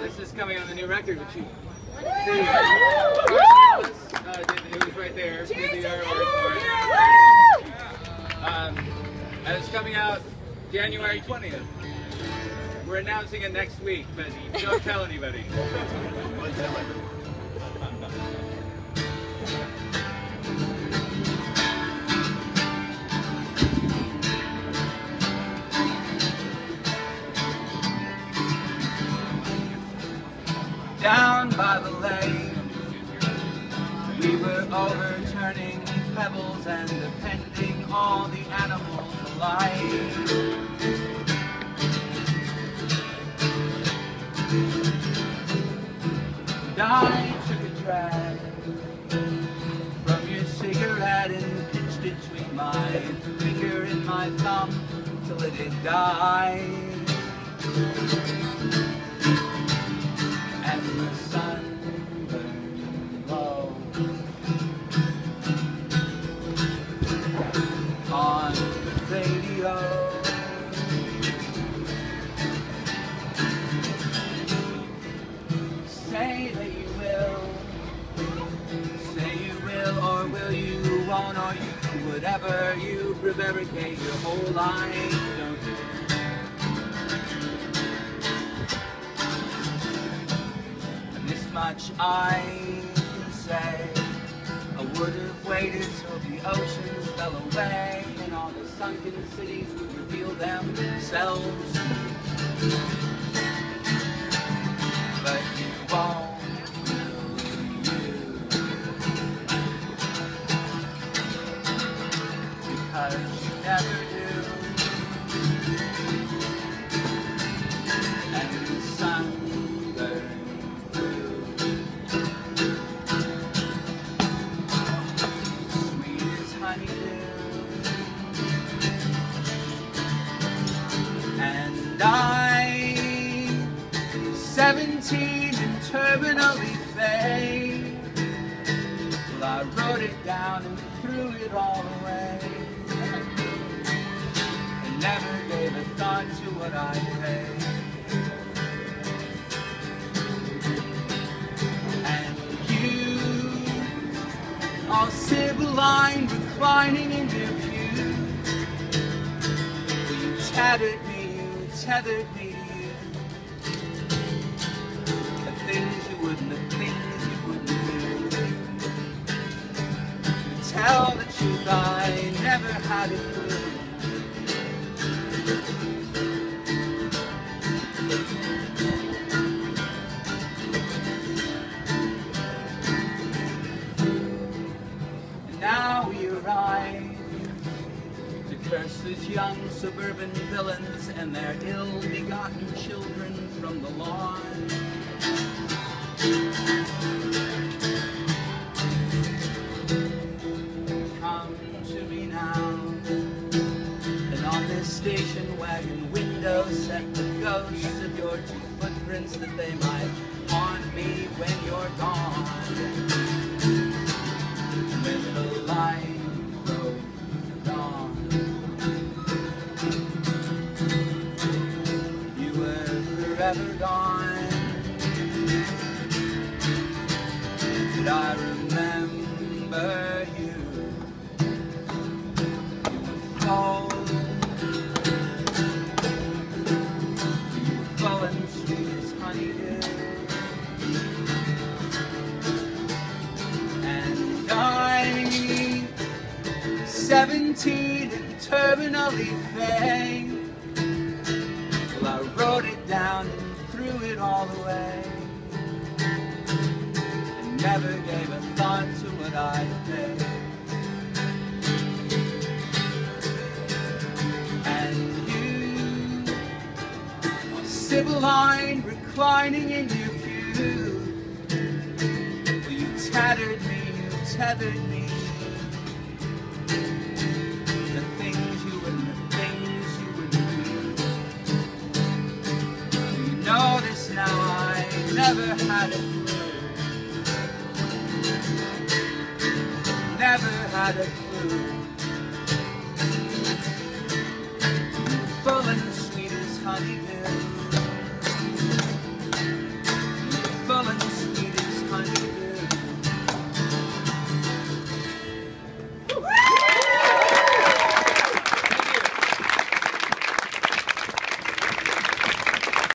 This is coming on the new record, which you see. It was right there. And it's coming out January 20th. We're announcing it next week, but don't tell anybody. Down by the lake, we were overturning pebbles and defending all the animals alike. And I took a drag from your cigarette and pinched it between my finger and my thumb till it died. The sun burned low on the radio. Say that you will, say you will, or will you, won't, or you, whatever you prevaricate your whole life, don't you? Much I can say, I would have waited till the oceans fell away and all the sunken cities would reveal themselves. But you won't, will you? Because you never do. And the sun and I, 17 and terminally fade. Well, I wrote it down and threw it all away, and never gave a thought to what I paid. And you, all sibylline, reclining in your pew, you tattered me, tethered me to you. The things you wouldn't, the things you wouldn't do. You tell the truth I never had it through. And now we arrive to curse these young suburban villains and their ill-begotten children from the lawn. Come to me now, and on this station wagon window set the ghosts of your two footprints that they might haunt me when you're gone. With the light ever gone, but I remember you. You were full and sweet as honeydew. And I, 17 and terminally vague, I wrote it down and threw it all away, and never gave a thought to what I did. And you, a sibylline reclining in your pew, well, you tattered me, you tethered me. Notice now I never had a clue, never had a clue.